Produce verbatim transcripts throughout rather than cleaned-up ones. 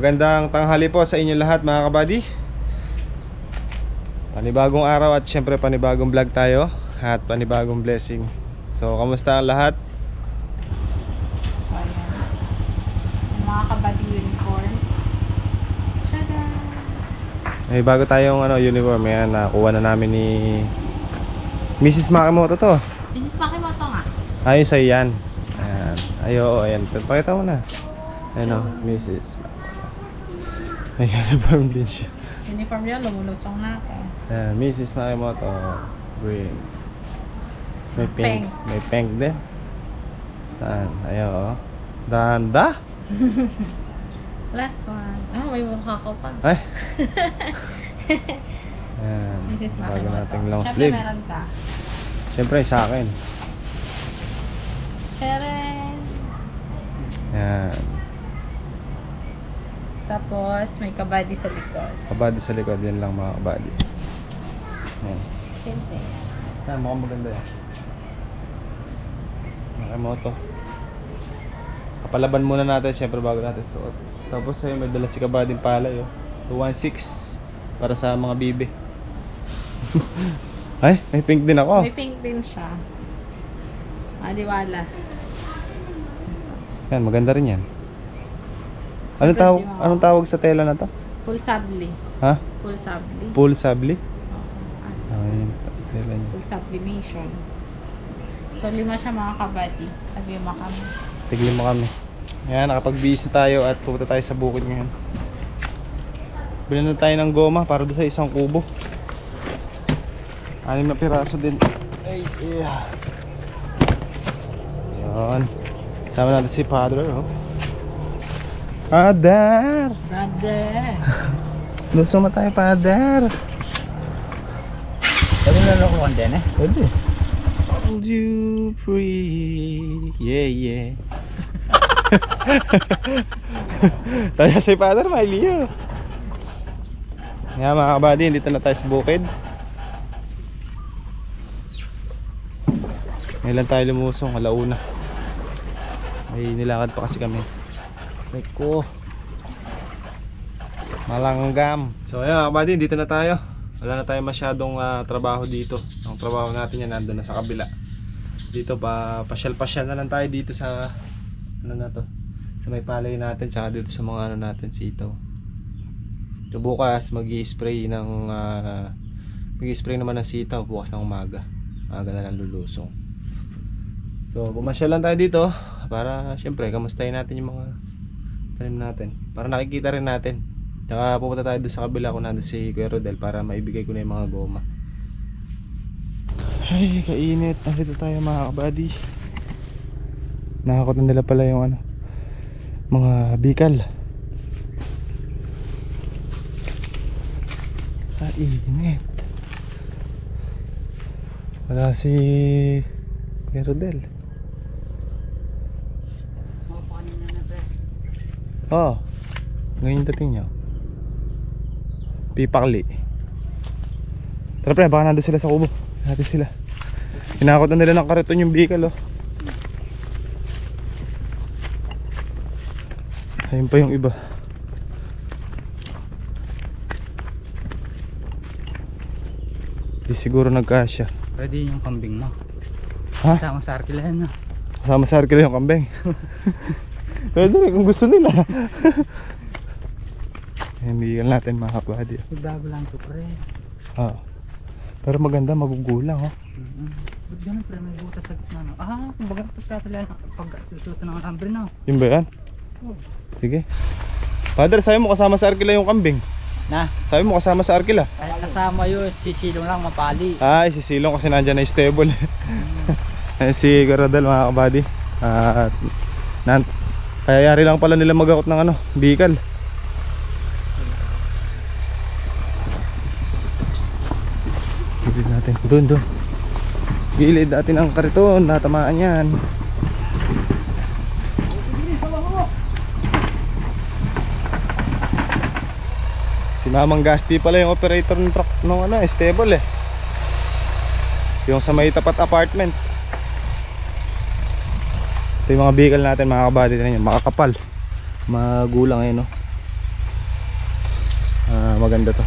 Magandang tanghali po sa inyo lahat mga kabady. Panibagong araw at syempre panibagong vlog tayo at panibagong blessing. So kamusta ang lahat? So ayan, mga kabady unicorn. Tada! May bago tayong ano, unicorn. Ayan, nakuha na namin ni Missus Macki Moto to. Missus Macki Moto nga. Ayun sa'yo yan. Ayan. Ay, oo, ayan. Pakita mo na. Ayan o, Missus Macki. May uniform din siya. Uniform niya, lumulusong na ako. Ayan, Missus Macki Moto. Green. May pink. May pink din. Saan? Ayan o. Danda! Last one. Ah, may mukha ko pa. Ay! Ayan. Missus Macki Moto. Bago nating long sleeve. Siyempre meron ta. Siyempre, sa akin. Cheren! Ayan. Tapos may kabady sa likod. Kabady sa likod, yan lang mga kabady. Ayan. Same same. Ayan, mukhang maganda yan. Nakamoto. Kapalaban muna natin, syempre bago natin suot. Tapos ayun, may dala si kabading palay. Oh. two one six para sa mga bibi. Ay, may pink din ako. May pink din siya. Maliwala. Ayan, maganda rin yan. Anong tawag, anong tawag sa tela na to? Full sabli. Ha? Full sabli. Full sabli? Oo. Oh, ayun, tela niya. Full sublimation. So, lima siya mga kabady. Taglima kami. Taglima kami. Ayan, nakapag-bihis na tayo at pupunta tayo sa bukid ngayon. Bilhin na tayo ng goma para doon sa isang kubo. Anim na piraso din. Ay, yeah. Ayan. Sama natin si Padre, oh. Father! Father! Lusong na tayo, Father! Sabi na nakuha din eh? Pwede. Hold you free. Yeah, yeah. Tayo si Father, Mailio. Yan mga kabady, dito na tayo sa bukid. Ngayon tayo lumusong, alauna. May nilakad pa kasi kami. Niko. Malanggam. So ayan mga kabady, dito na tayo. Wala na tayong masyadong uh, trabaho dito. Ang trabaho natin yan nandoon na sa kabila. Dito pa pasyal-pasyal na lang tayo dito sa ano na to. Sa may palay natin, tsaka dito sa mga ano natin sitaw. So bukas magi-spray ng uh, magi-spray naman ng sitaw bukas ng umaga. Umaga na lang lulusong. So pumasyal lang tayo dito para syempre kamustahin natin yung mga tanim natin. Para nakikita rin natin. Tsaka pupunta tayo doon sa kabila kung nandun si Kuya Rodel para maibigay ko na yung mga goma. Ay, kainit. Nakita tayo mga kabady. Nakakutan nila pala yung ano, mga bikal. Kainit. Wala si Kuya Rodel. Oh, ngayon dating nyo pipakli. Tara pre, baka nandun sila sa kubo. Natin sila. Inakot na nila ng kariton yung bikal, oh. Ayun pa yung iba. Di siguro nagkasya. Pwede yung kambing mo. Ha? Kasama sa arkila yan, no? Kasama sa arkila yung kambing. Pwede rin kung gusto nila. Ayan, bigyan natin mga kabady. Magbago lang ito pre. Oo. Pero maganda, magugulang oh. Ba't ganun pre, may butas sa gitna no? Ah, kumbaga pagkakala na pagkakasusuto ng kambing na. Yun ba yan? Oo. Sige. Father, sabi mo kasama sa arkila yung kambing. Na? Sabi mo kasama sa arkila? Ay, kasama yun, sisilong lang mapali. Ay, sisilong kasi nandyan na stable. Ayan si Garadal mga kabady. At kaya yari lang pala nila mag-akot ng ano, bikal. Gilid natin, doon doon. Gilid natin ang kariton, natamaan yan. Si Mamang Gasti pala yung operator ng truck ng ano, stable eh. Yung sa may tapat apartment. Ito yung mga bikal natin mga kabady, makakapal, magulang eh no. maganda to.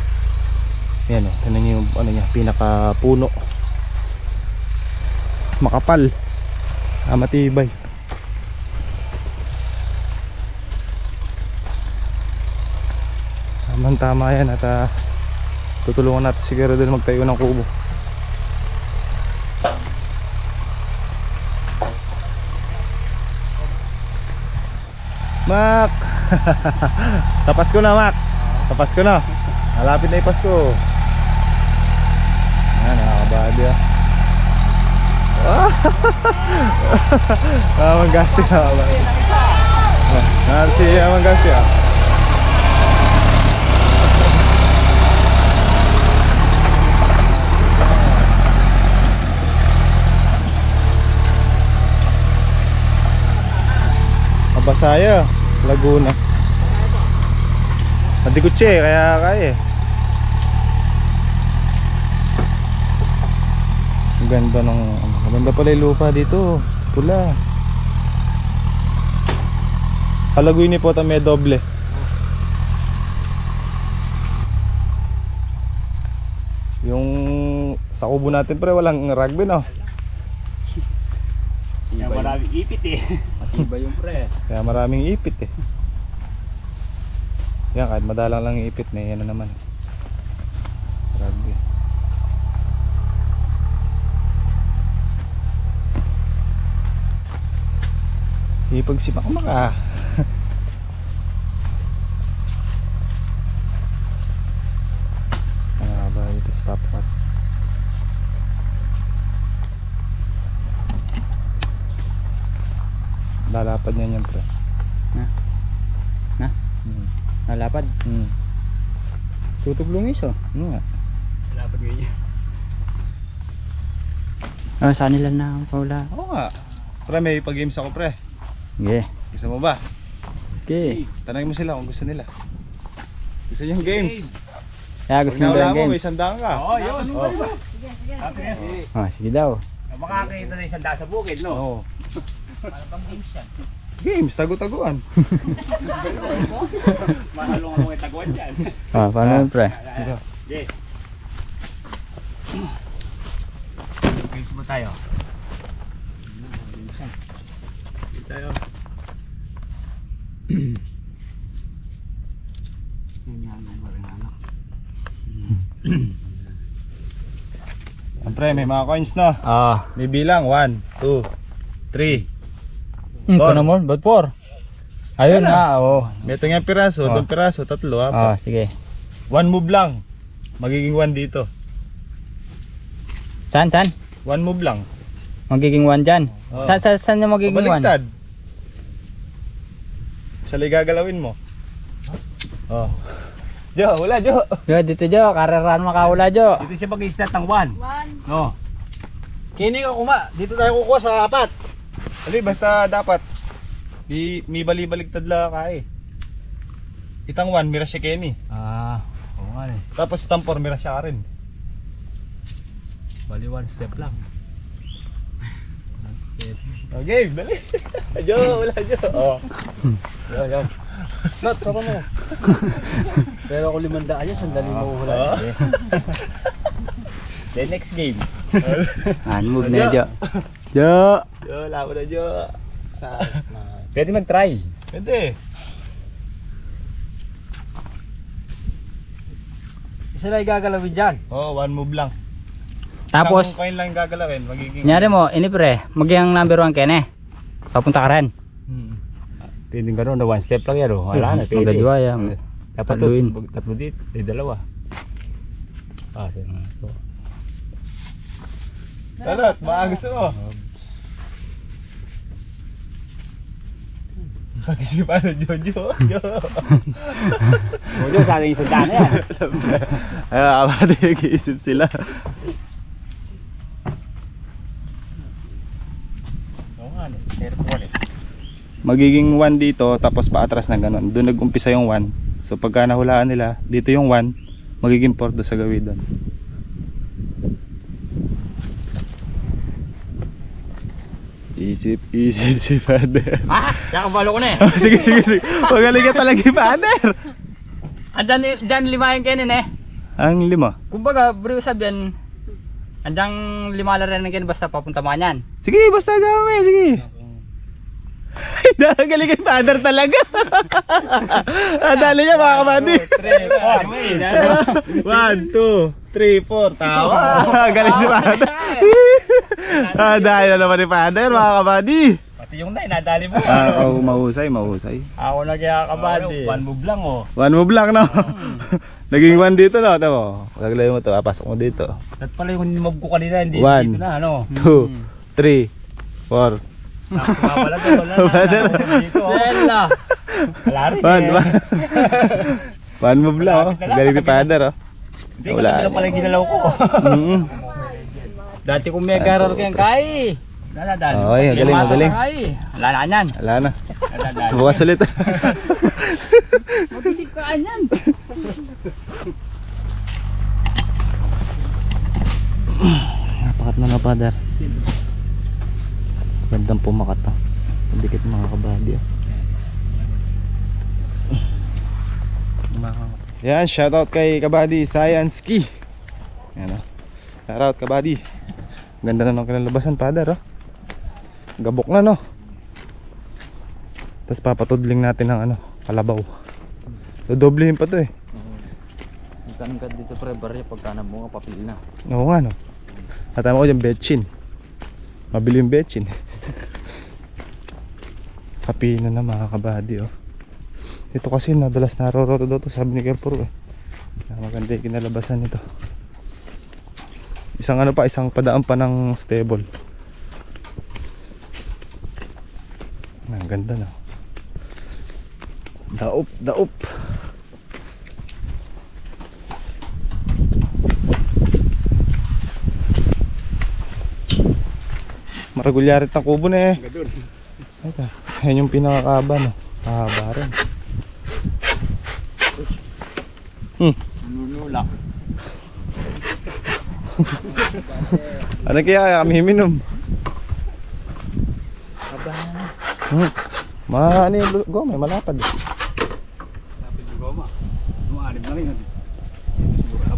Ayan o, tignan nyo yung ano niya, pinaka puno, makapal, ah, matibay. Tamang tama yan at ah, tutulungan natin siguro doon magtayo ng kubo. Mak! Tapas ko na, Mak! Tapas ko na! Malapit na ipas ko. Ayan, nakakabahad yun. Ah, manggasti na kabahad. Ah, si manggasti ah. Abasaya, Laguna. Hindi ko che, kaya kaya eh. Ang ganda ng, ang ganda pala yung lupa dito. Pula. Halagoy ni po ta may doble. Yung sa kubo natin pre walang rugby no. Kaya maraming ipit eh. Iba yung pre. Kaya maraming ipit eh. Yan, kahit madalang lang ipit na yan naman. Grabe. Ipagsimak mo ka. Ano nga ba ito si Papakat? Lalapad niya niyan pre. Na? Na? Hmm. Nalapad? Hmm. Tutok lungis oh. Ano nga? Nalapad ngayon. Ah, saan nila na ang paula? Oo nga. Pre, may pag-games ako pre. Sige. Okay. Isa mo ba? Sige. Okay. Tanagin mo sila kung gusto nila. Gusto nyo yung games? Kaya gusto nyo yung games. Kung may isang daan ka. Oo, yun. Oo. Sige, sige. Sige. Ah, sige daw. Makakakita na isang daan sa bukid, no? Oo. Para pang games yan. Games, tago-taguan. Mahalong ako itaguan dyan. Ah, paano yun pre? Okay. Games mo tayo. Games tayo. Pre, may mga coins na. Ah. May bilang, one, two, three. Hmm, ito naman, ba't four? Ayun na, oo. May ito nga piraso, doon piraso, tatlo, apat. Oo, sige. One move lang. Magiging one dito. Saan, saan? One move lang. Magiging one dyan. Saan, saan, saan na magiging one? Pabaliktad. Sali gagalawin mo. Oo. Jo, hula, Jo. Jo, dito Jo, kareraan makahula Jo. Dito siya pag-i-snat ng one. One. Oo. Kini ka kuma, dito tayo kukuha sa apat. Ali, basta dapat di may bali-baligtad la kae. Itang one mira siya keni. Ah, oo nga eh. Tapos itang four mira siya rin. Bali one step lang. One step. Okay, dali. Ajo, wala jo. Oh. Yo, yo. Not so mo. Pero ako limandaan yan, sandali mo wala. The next game. An move na jo. Jo. Jo, labo na Jo. Sa, uh, pwede mag-try. Pwede. Isa lang gagalawin dyan. Oo, oh, one move lang. Tapos, isang coin lang gagalawin. Magiging... Nyari mo, ini pre, magiging number one kene. Papunta ka rin. Hmm. Pwede ka rin, one step lang yan. Wala na, pwede. Magdadwa yan. Dapat tatlo, tatlo dito, eh, dalawa. Ah, sige na ito. Dalot, baka gusto mo. Pag-isipan na Jojo. Jojo, sana yung sandaan na yan. Ayaw, kapag nag-iisip sila. Magiging one dito, tapos paatras na gano'n. Doon nag-umpisa yung one. So pagka nahulaan nila, dito yung one, magiging four doon sa gawin doon. Isip, isip si Father. Ah, nakabalo ko na eh. Oh, sige, sige, sige. Magaling ka talaga, Father. Andiyan, dyan lima yung kainin eh. Ang lima? Kumbaga, bro, sabi yan. Andiyan lima na rin kainin basta papunta mga yan. Sige, basta kami, sige. Galing kayo father talaga. Adali niya mga kabati. one, two, three, four. Tawa. Galing si father. Adali na naman ni father mga kabati. Yung na inadali mo. Ah, uh, oh, mahusay, mahusay. Ako na kaya kabady. One move lang oh. One move lang no. Hmm. Naging one dito no, tama. Kaglay mo to, papasok mo dito. At pala yung move ko kanina hindi dito na ano. one, two, three, four. Nakita pala to wala. Klaro. One. One move lang oh. Galing ni father oh. Wala pala ginalaw ko. Mhm. Dati ko may garor kayang kai. Lala dali. Oh, ay, galing, galing. Lala anyan. Lala na. Bukas ulit. Mag-isip ka anyan. Napakat na nga, brother. Bandang pumakat pa. Pabikit mga kabady. Yan, shoutout kay kabady, Sayanski. Yan o. Shoutout kabady. Ganda na ng kinalabasan, brother, oh. Gabok na no. Tapos papatudling natin ng ano, kalabaw. Dodoblehin pa to eh. Ang tanong ka dito pre, barya pagka nabunga papil na. Oo nga no. Natama ko dyan betchin. Mabili yung betchin. Kapi na na mga kabady oh. Ito kasi nadalas naroroto daw to, sabi ni Kerpuro eh. Maganda yung kinalabasan nito. Isang ano pa, isang padaan pa ng stable. Ang ganda na. Daop, daop. Maragulyarit ang kubo na eh. Ito, yan yung pinakakaba no. Kahaba rin. Hmm. Nunula. Ano kaya kami himinom? Hmm. Ma ano yung goma, malapad eh. Malapad yung goma. Nung-alim na rin natin. Ito siguro hap.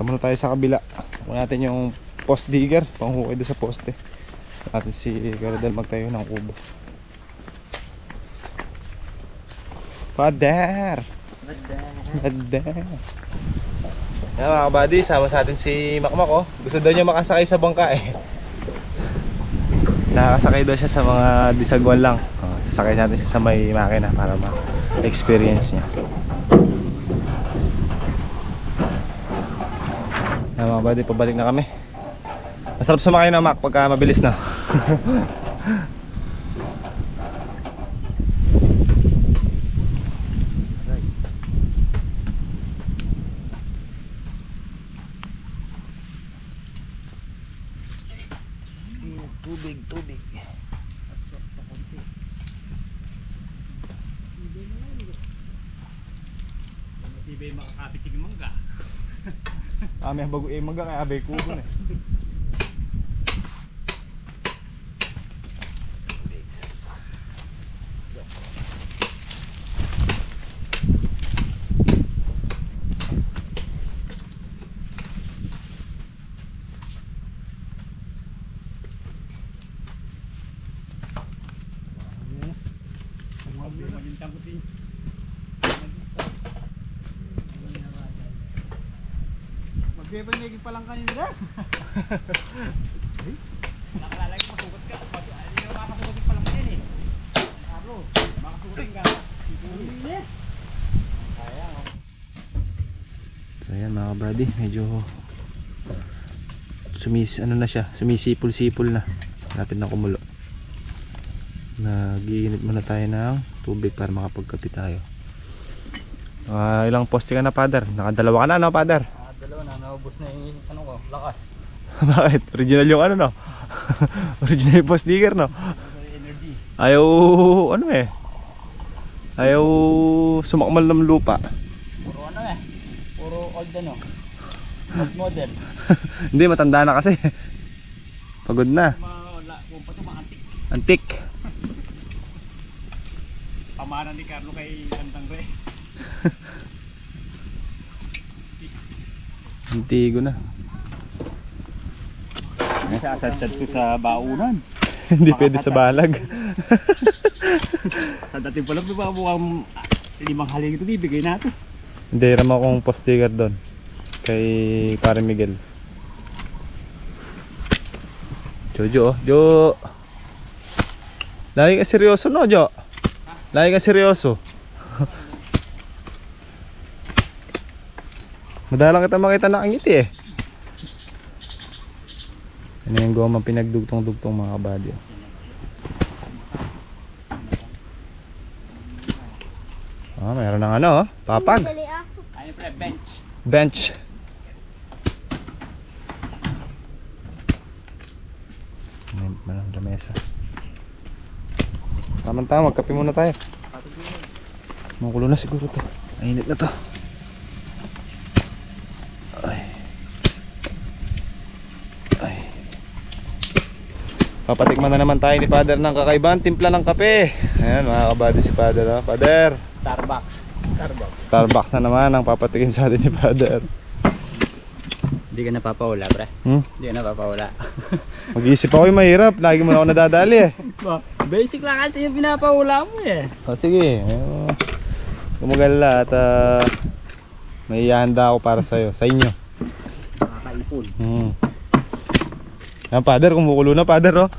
Tama na tayo sa kabila. Tama natin yung post digger. Panghukay doon sa poste. Natin si Gardel magtayo ng kubo. Padar. Padar. Padar. Yan mga kabady, sama sa atin si Macmac oh. Gusto daw niya makasakay sa bangka eh. Nakakasakay daw siya sa mga disagwan lang. Oh, sasakay natin siya sa may makina para ma-experience niya. Yan mga kabady, pabalik na kami. Masarap sumakay na Mac pagka mabilis na. Kami ang bago eh, maga kaya abay kubo na eh. Naging pa lang kanina na. Nakalalay ko masugot ka. Makasugotin pa lang kanina eh. Arlo, makasugotin ka. So ayan mga kabady, medyo sumis, ano na siya, sumisipol-sipol na. Lapit na kumulo. Nag-iinit muna tayo ng tubig para makapagkapi tayo. Uh, ilang poste ka na father? Nakadalawa ka na no father? Dalawa na, naubos na yung ano ko, lakas. Bakit? Original yung ano no? Original yung post digger no? Energy. Ayaw, ano eh? Ayaw sumakmal ng lupa. Puro ano eh? Puro old ano, old model. Hindi, matanda na kasi. Pagod na. Antik. Pamana ni Carlo kay Andang Reyes. Antigo na. Sasad-sad ko sa baunan. Hindi pwede sa balag. Sa dating pala, diba mukhang limang haling ito bibigay natin. Hindi, rama akong postigar doon kay pare Miguel. Jojo, oh. Jo. Lagi ka seryoso, no, Jo? Lagi ka seryoso. Madalang kita makita nakangiti eh. Ano yung goma pinagdugtong-dugtong mga kabady. Ah, mayroon ng ano, oh. Papag. Bench. Bench. Malang ramesa. Tama-tama, magkape muna tayo. Makulo na siguro to. Mainit na to. Papatikman na naman tayo ni Father ng kakaibang timpla ng kape. Ayan, mga kabady, si Father, ha? Father! Starbucks. Starbucks. Starbucks na naman ang papatikim sa atin ni Father. Hindi ka napapawala, pre. Hmm? Hindi ka napapawala. Mag-iisip ako yung mahirap. Lagi mo na ako nadadali, eh. Basic lang kasi yung pinapawala mo, eh. O, sige. Gumagalala at uh, may ihahanda ako para sa'yo, sa inyo. Makakaipon. Hmm. Yan, Father, kumukulo na, Father, oh.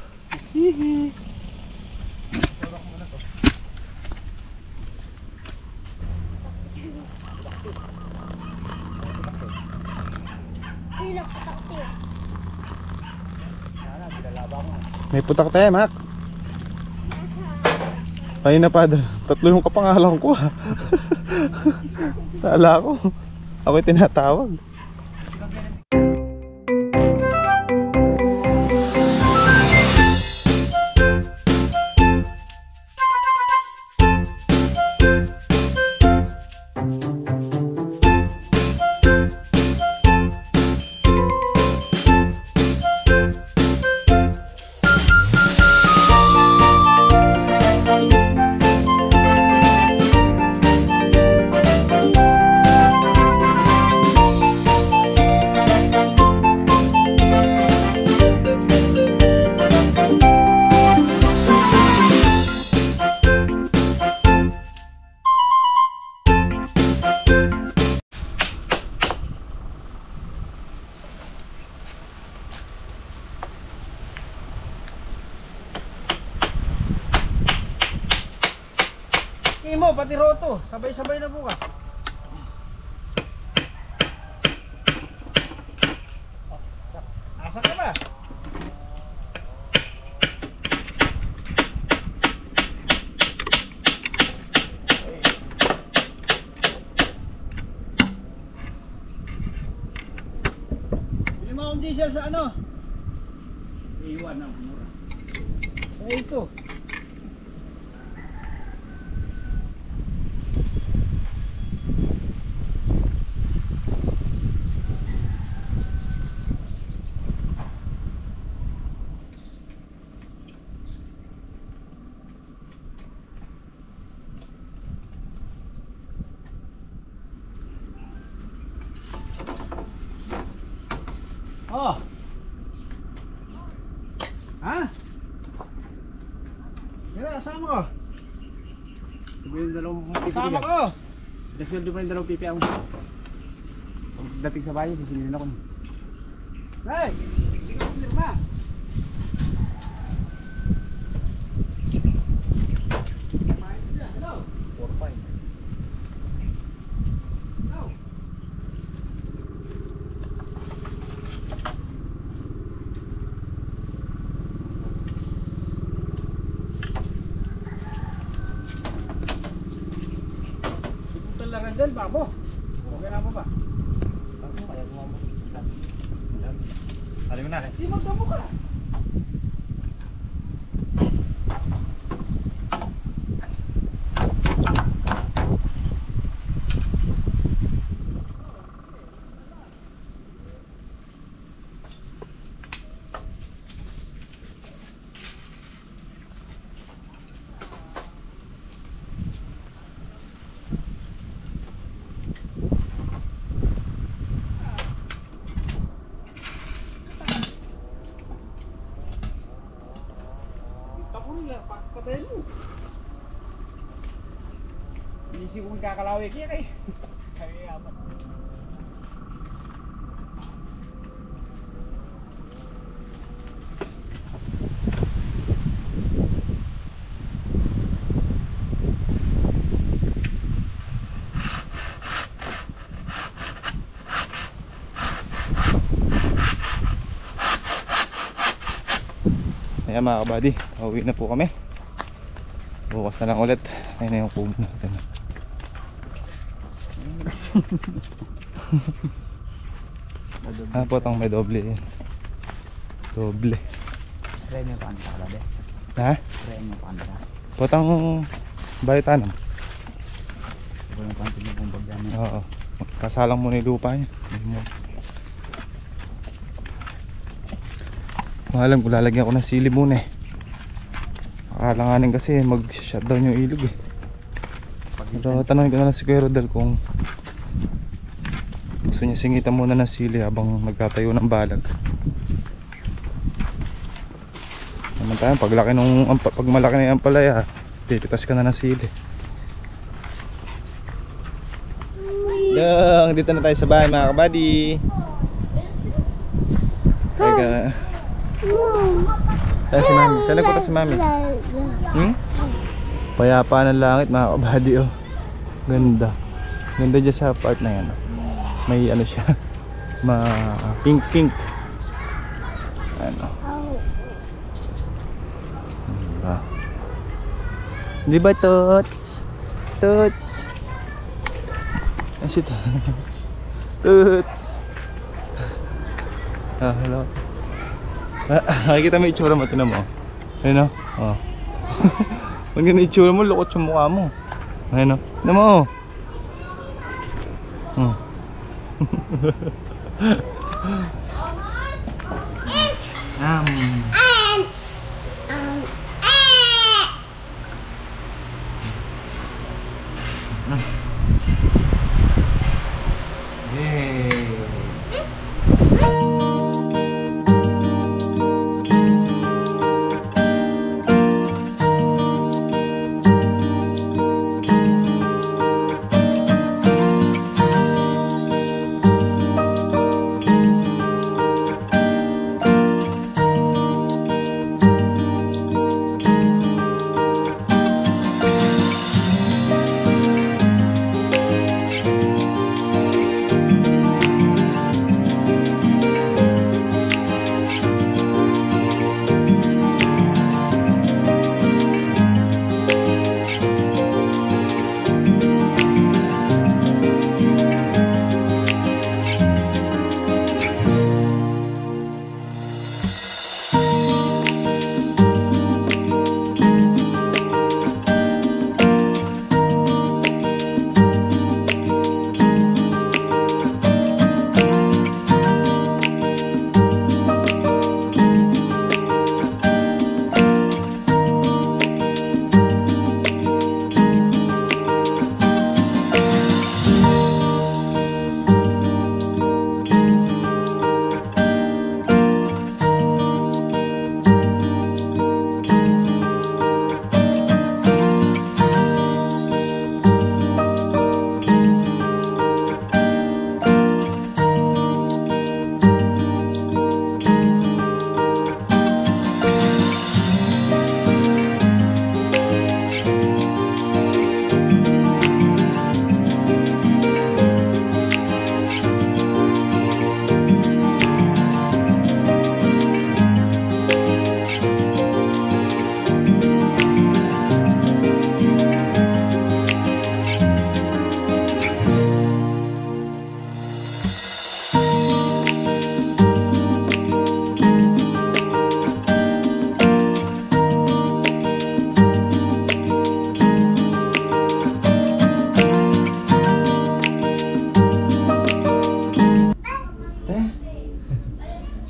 May putak tayo, Mac. Ayun na, Father. Tatlo yung kapangalan ko, ha. Tala ko. Ako'y tinatawag. Mo, pati roto, sabay-sabay na bukas. Asa ka ba? Bili mo akong diesel sa ano? Iwan ang mura. Sa ito. Oh. Ha? Dira, sama ko. Dibigyan dalawang pipi. Sama ko. Dibigyan din dalawang pipi ako. Dating sa bahay, sisilin ako. Hey! Hindi ko pirma. Dan babo. Okay na po ba? Babo kaya gumamot. Dali mo na. Di magdamo ka. lah Pak Kota Ilmu. Isi pun kakalawik ya nih. Kayak apa? Ayan mga kabady, uwi na po kami. Bukas na lang ulit. Ayun na yung comb natin. Ah, potong may doble yan. Doble Premium Panta ka labi. Ha? Premium Panta. Potong bayo tanong. Premium Panta mo kung bagyamin. Oo, kasalang mo na yung lupa niya. Alam ko lalagyan ko ng sili muna eh. Akalanganin kasi mag shutdown yung ilog eh. Pero tanongin ko na lang si Kuya Rodel kung gusto niya singitan muna ng sili habang nagtatayo ng balag. Naman tayo, pag laki nung, pag malaki na yung ampalaya, tititas ka na ng sili. Dang, dito na tayo sa bahay mga kabady. Kaya Ay, si Mami. Saan nagpunta si Mami? Hmm? Payapa ng langit mga kabady oh. Ganda. Ganda dyan sa part na yan. May ano siya. Ma pink pink. Ano. Diba? Diba Tots? Tots? Ay si Tots. Tots. Ah, hello. Nakikita mo yung itsura mo, tinan mo. Ayun o. Pag ganun yung itsura mo, lukot yung mukha mo. Ayun o. Tinan mo o.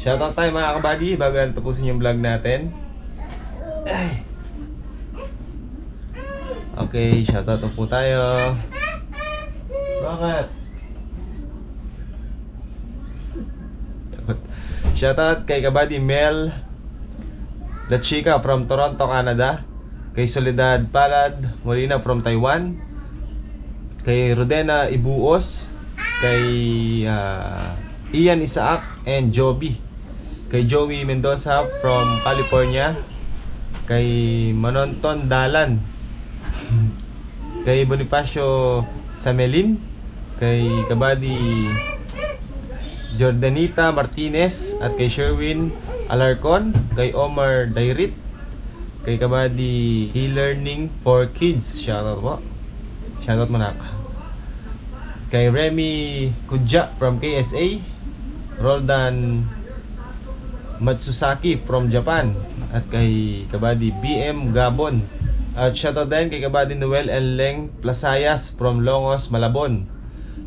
Shoutout tayo mga kabady bago natin tapusin yung vlog natin. Ay. Okay, shoutout po tayo. Bakit? Shoutout kay kabady Mel La Chica from Toronto, Canada. Kay Soledad Palad Molina from Taiwan. Kay Rodena Ibuos. Kay uh, Ian Isaac and Joby. Kay Joey Mendoza from California. Kay Manonton Dalan. Kay Bonifacio Samelin. Kay Kabadi Jordanita Martinez. At kay Sherwin Alarcon. Kay Omar Dairit. Kay Kabadi E-Learning for Kids. Shoutout po. Shoutout manaka. Kay Remy Kudja from K S A. Roldan Matsusaki from Japan. At kay Kabadi B M Gabon. At shoutout din kay Kabadi Noel and Leng Plasayas from Longos, Malabon.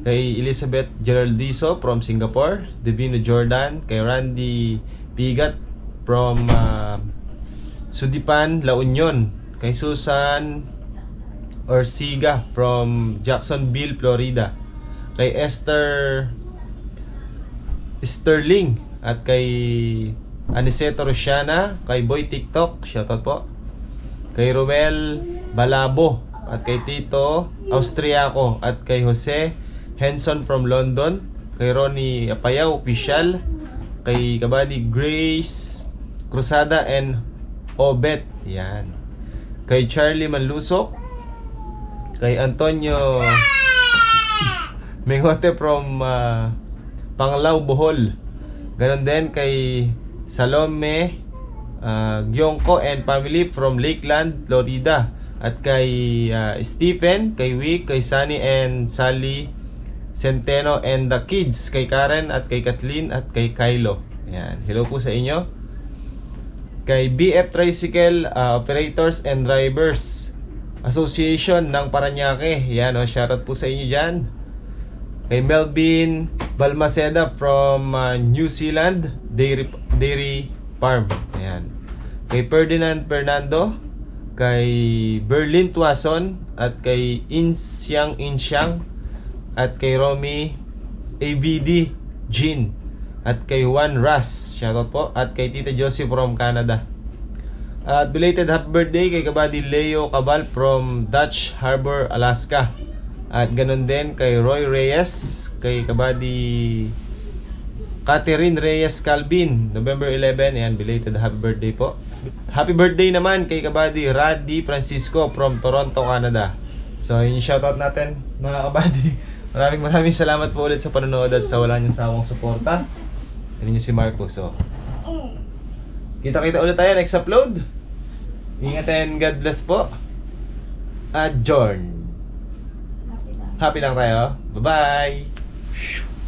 Kay Elizabeth Geraldiso from Singapore. Divino Jordan. Kay Randy Pigat from uh, Sudipan, La Union. Kay Susan Orsiga from Jacksonville, Florida. Kay Esther Sterling. At kay Aniceto Rosiana. Kay Boy TikTok, shoutout po. Kay Ruel Balabo. At kay Tito Austriaco. At kay Jose Henson from London. Kay Ronnie Apayaw Official. Kay Kabadi Grace Cruzada and Obet. Yan. Kay Charlie Manlusok. Kay Antonio Mengote from uh, Panglao, Bohol. Ganon din kay Salome uh, Gyongko and family from Lakeland, Florida. At kay uh, Stephen, kay Wick, kay Sunny and Sally Centeno and the kids. Kay Karen at kay Kathleen at kay Kylo. Ayan. Hello po sa inyo. Kay B F Tricycle uh, Operators and Drivers Association ng Paranaque. Ayan, oh, shoutout po sa inyo dyan. Kay Melvin Balmaceda from uh, New Zealand Dairy, Dairy Farm. Ayan. Kay Ferdinand Fernando. Kay Berlin Tuason. At kay Insyang Insyang. At kay Romy A B D Jean. At kay Juan Ras. Shoutout po. At kay Tita Josie from Canada. At belated happy birthday kay Kabadi Leo Cabal from Dutch Harbor, Alaska. At ganun din kay Roy Reyes. Kay Kabadi Catherine Reyes Calvin, November eleven. Ayan, belated happy birthday po. Happy birthday naman kay Kabadi Raddy Francisco from Toronto, Canada. So yun yung shoutout natin mga Kabadi. Maraming maraming salamat po ulit sa panonood at sa wala niyong sawang suporta. Yan niyo si Marco. So, kita-kita ulit tayo next upload. Ingat and God bless po. Adjourn. Happy lang tayo. Bye-bye.